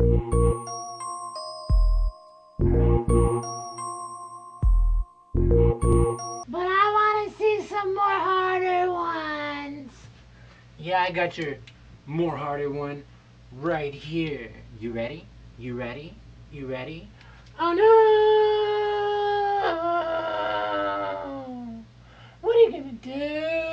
But I want to see some more harder ones. Yeah, I got your more harder one right here. You ready? You ready? You ready? Oh no! What are you gonna do?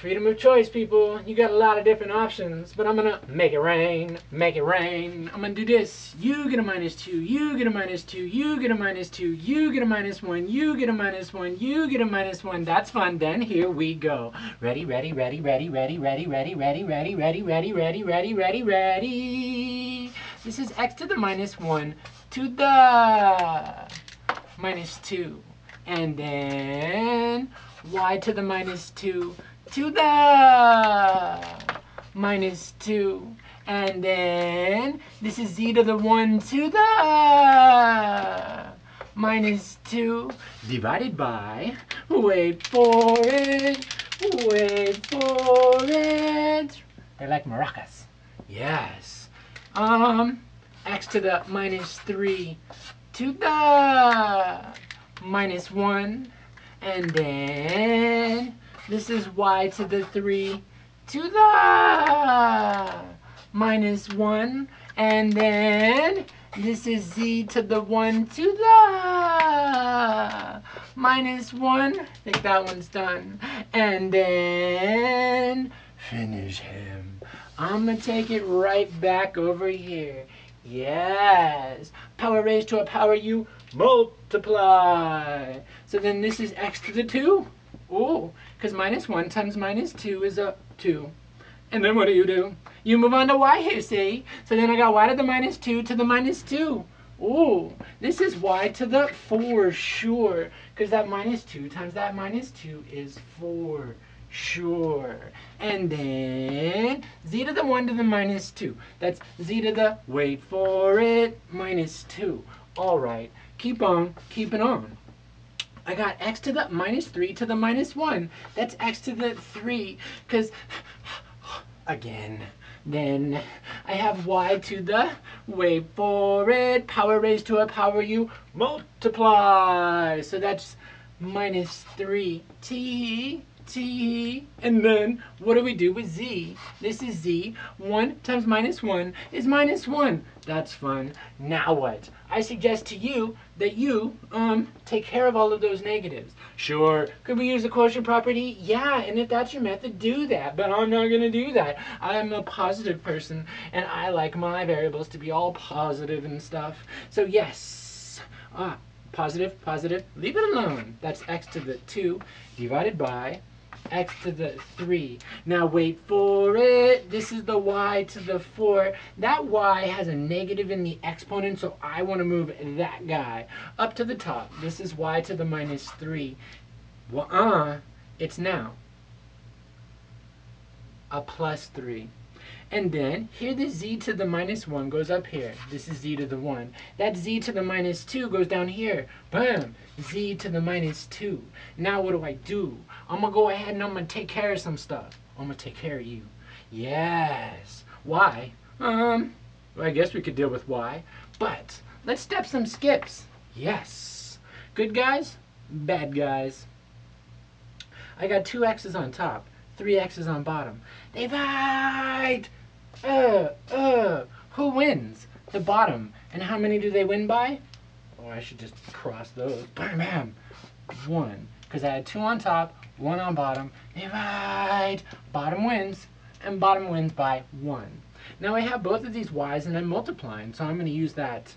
Freedom of choice, people. You got a lot of different options, but I'm gonna make it rain, make it rain. I'm gonna do this. You get a -2, you get a -2, you get a -2, you get a -1, you get a -1, you get a -1. That's fun. Then here we go. Ready, ready, ready, ready, ready, ready, ready, ready, ready, ready, ready, ready, ready, ready, ready. This is x to the -1 to the -2. And then y to the -2 to the -2, and then this is z to the 1 to the -2 divided by, wait for it, they're like maracas, yes, x to the -3 to the -1, and then this is y to the 3 to the -1, and then this is z to the 1 to the -1. I think that one's done. And then finish him. I'm gonna take it right back over here. Yes. Power raised to a power you multiply. So then this is x to the 2. Ooh, because -1 times -2 is a 2. And then what do? You move on to y here, see? So then I got y to the -2 to the -2. Ooh, this is y to the 4, sure. Because that -2 times that -2 is 4, sure. And then z to the 1 to the -2. That's z to the, wait for it, -2. All right, keep on keeping on. I got x to the -3 to the -1. That's x to the 3, because, again, then I have y to the, wait for it, power raised to a power you multiply. So that's -3t, t, and then what do we do with z? This is z, 1 times -1 is -1. That's fun. Now what? I suggest to you that you take care of all of those negatives. Sure. Could we use the quotient property? Yeah, and if that's your method, do that. But I'm not going to do that. I'm a positive person, and I like my variables to be all positive and stuff. So yes, positive, positive, leave it alone. That's x to the 2 divided by x to the 3. Now wait for it. This is the y to the 4. That y has a negative in the exponent, so I want to move that guy up to the top. This is y to the -3. Well, it's now a +3. And then here the z to the -1 goes up here. This is z to the 1. That z to the -2 goes down here. Boom! Z to the -2. Now what do? I'm going to go ahead and I'm going to take care of some stuff. I'm going to take care of you. Yes. Why? Well, I guess we could deal with why. But let's step some skips. Yes. Good guys, bad guys. I got 2 x's on top, 3 x's on bottom. They fight! Who wins? The bottom. And how many do they win by? Oh, I should just cross those. Bam, bam. 1. Because I had 2 on top, 1 on bottom. They fight! Bottom wins. And bottom wins by 1. Now I have both of these y's and I'm multiplying. So I'm going to use that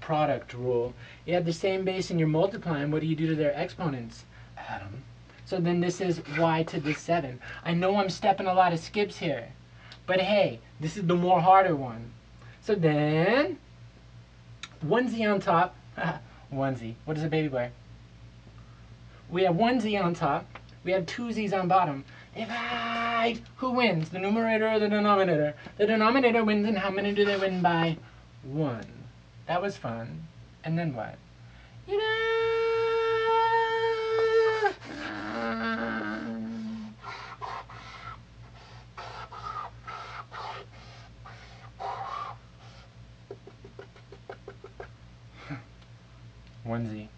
product rule. You have the same base and you're multiplying. What do you do to their exponents? Add them. So then this is y to the 7. I know I'm stepping a lot of skips here, but hey, this is the more harder one. So then, 1z on top, 1z, what does a baby wear? We have 1z on top, we have 2z's on bottom. Divide! Who wins, the numerator or the denominator? The denominator wins, and how many do they win by? 1. That was fun. And then what? You know, Wednesday.